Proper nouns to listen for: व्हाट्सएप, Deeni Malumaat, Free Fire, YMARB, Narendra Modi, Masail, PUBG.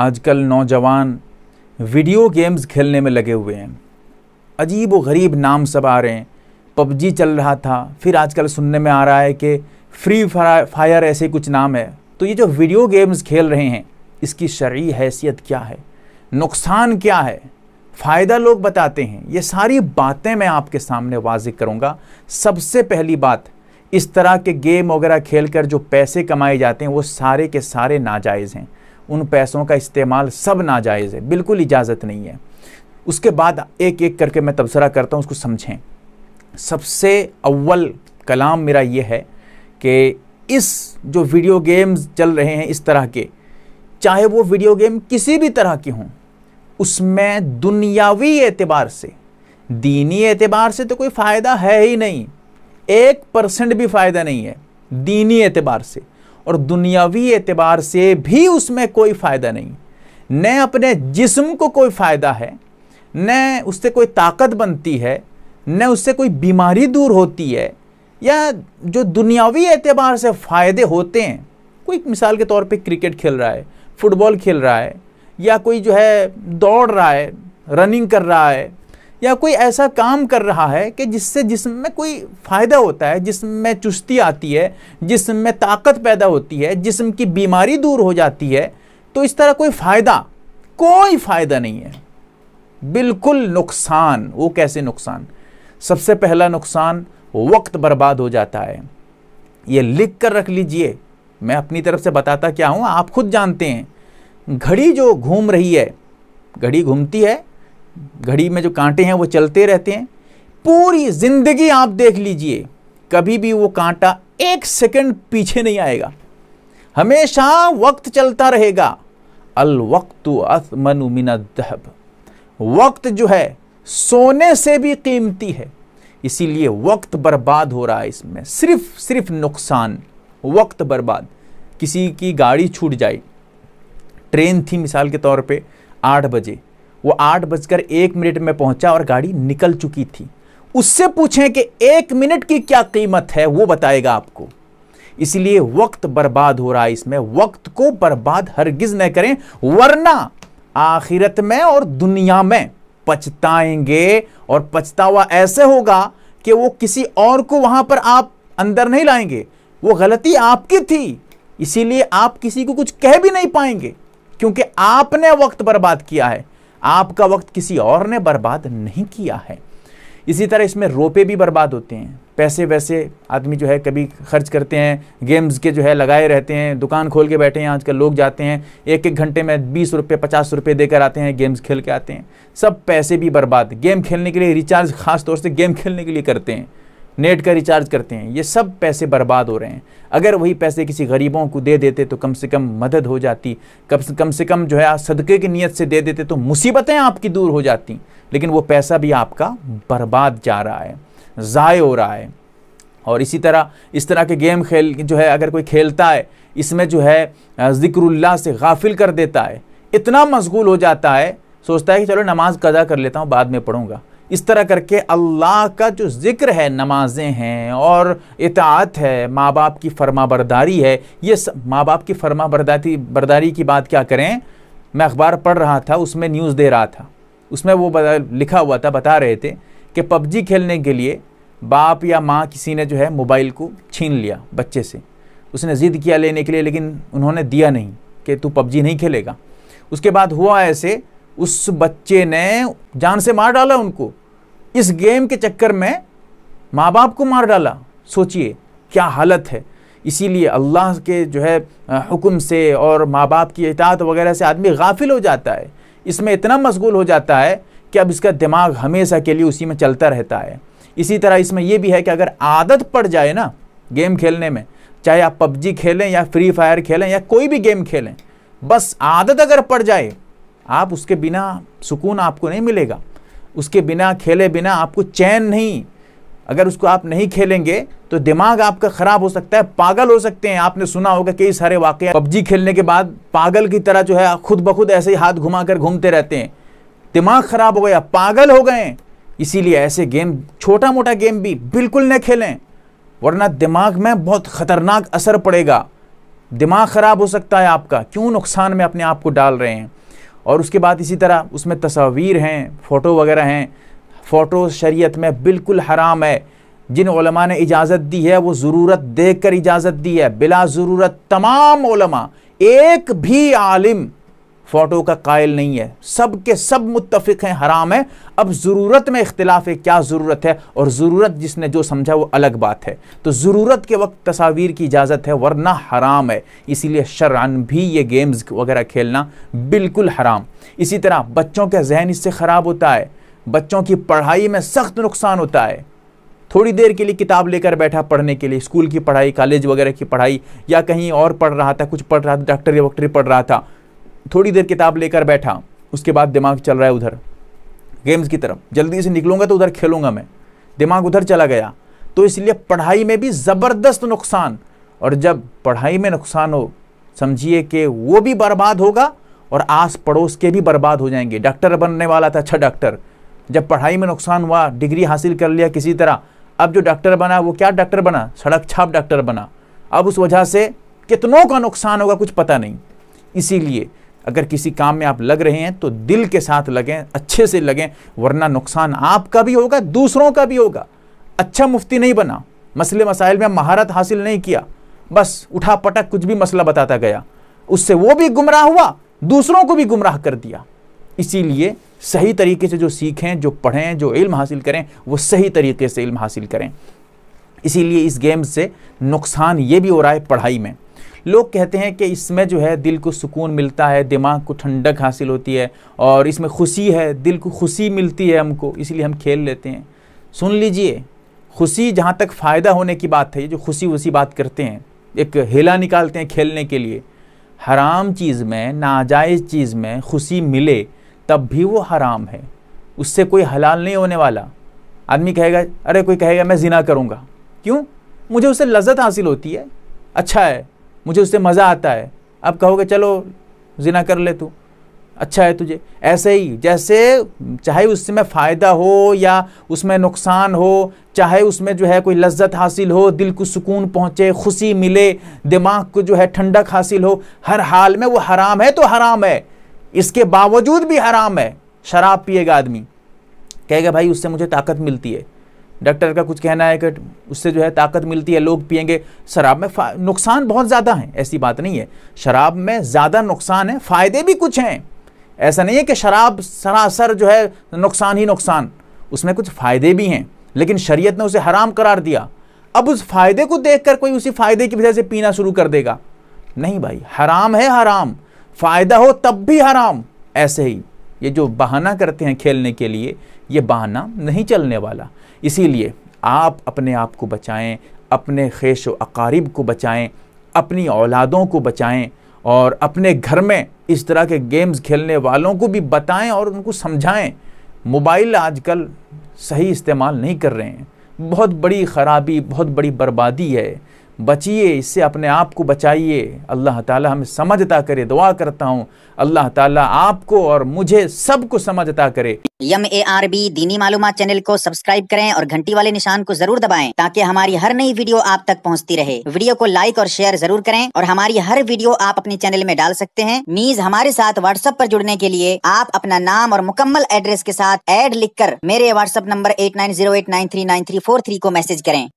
आजकल नौजवान video games खेलने में लगे हुए हैं। अजीब व गरीब नाम सब आ रहे हैं। पबजी चल रहा था, फिर आजकल सुनने में आ रहा है कि फ्री फायर, ऐसे कुछ नाम है। तो ये जो वीडियो गेम्स खेल रहे हैं, इसकी शरई हैसियत क्या है, नुकसान क्या है, फ़ायदा लोग बताते हैं, ये सारी बातें मैं आपके सामने वाज़ेह करूँगा। सबसे पहली बात, इस तरह के गेम वगैरह खेलकर जो पैसे कमाए जाते हैं वो सारे के सारे नाजायज़ हैं। उन पैसों का इस्तेमाल सब नाजायज़ है, बिल्कुल इजाज़त नहीं है। उसके बाद एक एक करके मैं तबसरा करता हूँ, उसको समझें। सबसे अव्वल कलाम मेरा ये है कि इस जो वीडियो गेम्स चल रहे हैं इस तरह के, चाहे वो वीडियो गेम किसी भी तरह के हों, उसमें दुनियावी एतबार से, दीनी एतबार से तो कोई फ़ायदा है ही नहीं। 1% भी फ़ायदा नहीं है दीनी एतबार से, और दुनियावी एतबार से भी उसमें कोई फ़ायदा नहीं। न अपने जिस्म को कोई फ़ायदा है, न उससे कोई ताकत बनती है, न उससे कोई बीमारी दूर होती है, या जो दुनियावी एतबार से फ़ायदे होते हैं। कोई मिसाल के तौर पे क्रिकेट खेल रहा है, फुटबॉल खेल रहा है, या कोई जो है दौड़ रहा है, रनिंग कर रहा है, या कोई ऐसा काम कर रहा है कि जिससे जिस्म में कोई फ़ायदा होता है, जिस्म में चुस्ती आती है, जिस्म में ताकत पैदा होती है, जिस्म की बीमारी दूर हो जाती है। तो इस तरह कोई फ़ायदा नहीं है, बिल्कुल नुकसान। वो कैसे नुकसान? सबसे पहला नुकसान, वक्त बर्बाद हो जाता है। ये लिख कर रख लीजिए, मैं अपनी तरफ से बताता क्या हूँ, आप खुद जानते हैं। घड़ी जो घूम रही है, घड़ी घूमती है, घड़ी में जो कांटे हैं वो चलते रहते हैं। पूरी ज़िंदगी आप देख लीजिए, कभी भी वो कांटा 1 सेकंड पीछे नहीं आएगा, हमेशा वक्त चलता रहेगा। अल वक्तु अथमनु मिनद दहब, वक्त जो है सोने से भी कीमती है। इसीलिए वक्त बर्बाद हो रहा है, इसमें सिर्फ नुकसान, वक्त बर्बाद। किसी की गाड़ी छूट जाए, ट्रेन थी मिसाल के तौर पे 8 बजे, वो 8:01 में पहुंचा और गाड़ी निकल चुकी थी। उससे पूछें कि 1 मिनट की क्या कीमत है, वो बताएगा आपको। इसलिए वक्त बर्बाद हो रहा है इसमें। वक्त को बर्बाद हरगिज़ न करें, वरना आखिरत में और दुनिया में पछताएंगे, और पछतावा ऐसे होगा कि वो किसी और को वहाँ पर आप अंदर नहीं लाएंगे। वो गलती आपकी थी, इसीलिए आप किसी को कुछ कह भी नहीं पाएंगे, क्योंकि आपने वक्त बर्बाद किया है, आपका वक्त किसी और ने बर्बाद नहीं किया है। इसी तरह इसमें रुपए भी बर्बाद होते हैं, पैसे वैसे आदमी जो है कभी खर्च करते हैं, गेम्स के जो है लगाए रहते हैं, दुकान खोल के बैठे हैं। आजकल लोग जाते हैं 1-1 घंटे में 20 रुपये 50 रुपये देकर आते हैं, गेम्स खेल के आते हैं। सब पैसे भी बर्बाद। गेम खेलने के लिए रिचार्ज ख़ास तौर से गेम खेलने के लिए करते हैं, नेट का रिचार्ज करते हैं, ये सब पैसे बर्बाद हो रहे हैं। अगर वही पैसे किसी गरीबों को दे देते तो कम से कम मदद हो जाती, कम से कम जो है सदक़े की नीयत से दे देते तो मुसीबतें आपकी दूर हो जाती। लेकिन वो पैसा भी आपका बर्बाद जा रहा है, ज़ाय हो रहा है। और इसी तरह इस तरह के गेम खेल जो है अगर कोई खेलता है, इसमें जो है ज़िक्रुल्लाह से गाफिल कर देता है, इतना मशगूल हो जाता है, सोचता है कि चलो नमाज कज़ा कर लेता हूँ, बाद में पढ़ूँगा। इस तरह करके अल्लाह का जो ज़िक्र है, नमाज़ें हैं और इताअत है, माँ बाप की फरमाबरदारी है, ये सब। माँ बाप की फरमाबरदारी की बात क्या करें, मैं अखबार पढ़ रहा था, उसमें न्यूज़ दे रहा था, उसमें वो लिखा हुआ था, बता रहे थे कि पबजी खेलने के लिए बाप या माँ किसी ने जो है मोबाइल को छीन लिया बच्चे से। उसने ज़िद किया लेने के लिए, लेकिन उन्होंने दिया नहीं कि तू पबजी नहीं खेलेगा। उसके बाद हुआ ऐसे, उस बच्चे ने जान से मार डाला उनको, इस गेम के चक्कर में माँ बाप को मार डाला। सोचिए क्या हालत है। इसीलिए अल्लाह के जो है हुक्म से और माँ बाप की इताअत वगैरह से आदमी गाफिल हो जाता है, इसमें इतना मशगूल हो जाता है कि अब इसका दिमाग हमेशा के लिए उसी में चलता रहता है। इसी तरह इसमें यह भी है कि अगर आदत पड़ जाए ना गेम खेलने में, चाहे आप पबजी खेलें या फ्री फायर खेलें या कोई भी गेम खेलें, बस आदत अगर पड़ जाए, आप उसके बिना सुकून आपको नहीं मिलेगा, उसके बिना खेले बिना आपको चैन नहीं। अगर उसको आप नहीं खेलेंगे तो दिमाग आपका ख़राब हो सकता है, पागल हो सकते हैं। आपने सुना होगा कई सारे वाक़या, पबजी खेलने के बाद पागल की तरह जो है खुद बखुद ऐसे ही हाथ घुमा कर घूमते रहते हैं, दिमाग ख़राब हो गया, पागल हो गए। इसीलिए ऐसे गेम, छोटा मोटा गेम भी बिल्कुल न खेलें, वरना दिमाग में बहुत ख़तरनाक असर पड़ेगा। दिमाग ख़राब हो सकता है आपका, क्यों नुकसान में अपने आप को डाल रहे हैं। और उसके बाद इसी तरह उसमें तस्वीर हैं, फ़ोटो वगैरह हैं। फ़ोटो शरीयत में बिल्कुल हराम है। जिन उलमा ने इजाज़त दी है वो ज़रूरत देखकर इजाज़त दी है, बिला ज़रूरत। तमाम उलमा, एक भी आलिम फ़ोटो का कायल नहीं है, सब के सब मुत्तफ़िक़ हैं हराम है। अब ज़रूरत में इख्तिलाफ़ है, क्या ज़रूरत है, और ज़रूरत जिसने जो समझा वो अलग बात है। तो ज़रूरत के वक्त तस्वीर की इजाज़त है, वरना हराम है। इसीलिए शरअन भी ये गेम्स वगैरह खेलना बिल्कुल हराम। इसी तरह बच्चों का जहन इससे ख़राब होता है, बच्चों की पढ़ाई में सख्त नुकसान होता है। थोड़ी देर के लिए किताब लेकर बैठा पढ़ने के लिए, स्कूल की पढ़ाई, कॉलेज वगैरह की पढ़ाई, या कहीं और पढ़ रहा था, कुछ पढ़ रहा था, डॉक्टरी वक्टरी पढ़ रहा था, थोड़ी देर किताब लेकर बैठा, उसके बाद दिमाग चल रहा है उधर गेम्स की तरफ, जल्दी से निकलूँगा तो उधर खेलूँगा मैं, दिमाग उधर चला गया। तो इसलिए पढ़ाई में भी ज़बरदस्त नुकसान। और जब पढ़ाई में नुकसान हो, समझिए कि वो भी बर्बाद होगा और आस पड़ोस के भी बर्बाद हो जाएंगे। डॉक्टर बनने वाला था, अच्छा डॉक्टर, जब पढ़ाई में नुकसान हुआ, डिग्री हासिल कर लिया किसी तरह, अब जो डॉक्टर बना वो क्या डॉक्टर बना, सड़क छाप डॉक्टर बना। अब उस वजह से कितनों का नुकसान होगा कुछ पता नहीं। इसीलिए अगर किसी काम में आप लग रहे हैं तो दिल के साथ लगें, अच्छे से लगें, वरना नुकसान आपका भी होगा, दूसरों का भी होगा। अच्छा मुफ्ती नहीं बना, मसले मसाइल में महारत हासिल नहीं किया, बस उठा पटक कुछ भी मसला बताता गया, उससे वो भी गुमराह हुआ, दूसरों को भी गुमराह कर दिया। इसीलिए सही तरीके से जो सीखें, जो पढ़ें, जो इल्म हासिल करें, वो सही तरीके से इल्म हासिल करें। इसीलिए इस गेम से नुकसान ये भी हो रहा है पढ़ाई में। लोग कहते हैं कि इसमें जो है दिल को सुकून मिलता है, दिमाग को ठंडक हासिल होती है, और इसमें खुशी है, दिल को खुशी मिलती है हमको, इसलिए हम खेल लेते हैं। सुन लीजिए, खुशी जहाँ तक फ़ायदा होने की बात है, ये जो खुशी वसी बात करते हैं, एक हेला निकालते हैं खेलने के लिए, हराम चीज़ में, नाजायज़ चीज़ में खुशी मिले तब भी वो हराम है, उससे कोई हलाल नहीं होने वाला। आदमी कहेगा, अरे कोई कहेगा मैं ज़िना करूँगा, क्यों, मुझे उससे लज्जत हासिल होती है, अच्छा है, मुझे उससे मज़ा आता है। अब कहोगे चलो ज़िना कर ले तू, अच्छा है तुझे। ऐसे ही जैसे चाहे उसमें फ़ायदा हो या उसमें नुकसान हो, चाहे उसमें जो है कोई लज्जत हासिल हो, दिल को सुकून पहुँचे, खुशी मिले, दिमाग को जो है ठंडक हासिल हो, हर हाल में वो हराम है तो हराम है। इसके बावजूद भी हराम है। शराब पिएगा आदमी, कहेगा भाई उससे मुझे ताकत मिलती है, डॉक्टर का कुछ कहना है कि उससे जो है ताकत मिलती है, लोग पियेंगे। शराब में नुकसान बहुत ज़्यादा हैं, ऐसी बात नहीं है, शराब में ज़्यादा नुकसान है, फ़ायदे भी कुछ हैं। ऐसा नहीं है कि शराब सरासर जो है नुकसान ही नुकसान, उसमें कुछ फ़ायदे भी हैं, लेकिन शरीयत ने उसे हराम करार दिया। अब उस फ़ायदे को देख कर कोई उसी फ़ायदे की वजह से पीना शुरू कर देगा, नहीं भाई, हराम है हराम, फ़ायदा हो तब भी हराम। ऐसे ही ये जो बहाना करते हैं खेलने के लिए, ये बहाना नहीं चलने वाला। इसीलिए आप अपने आप को बचाएं, अपने ख़ेश व अकारिब को बचाएं, अपनी औलादों को बचाएं, और अपने घर में इस तरह के गेम्स खेलने वालों को भी बताएं और उनको समझाएं। मोबाइल आजकल सही इस्तेमाल नहीं कर रहे हैं, बहुत बड़ी ख़राबी, बहुत बड़ी बर्बादी है। बचिए इससे, अपने आप को बचाइए। अल्लाह ताला हमें समझ अता करे, दुआ करता हूँ अल्लाह ताला आपको और मुझे सबको समझ अता करे। YMARB दीनी मालूमात चैनल को सब्सक्राइब करें और घंटी वाले निशान को जरूर दबाएं ताकि हमारी हर नई वीडियो आप तक पहुंचती रहे। वीडियो को लाइक और शेयर जरूर करें और हमारी हर वीडियो आप अपने चैनल में डाल सकते हैं। मीज हमारे साथ व्हाट्सएप पर जुड़ने के लिए आप अपना नाम और मुकम्मल एड्रेस के साथ ऐड लिखकर मेरे व्हाट्सएप नंबर 8908939343 को मैसेज करें।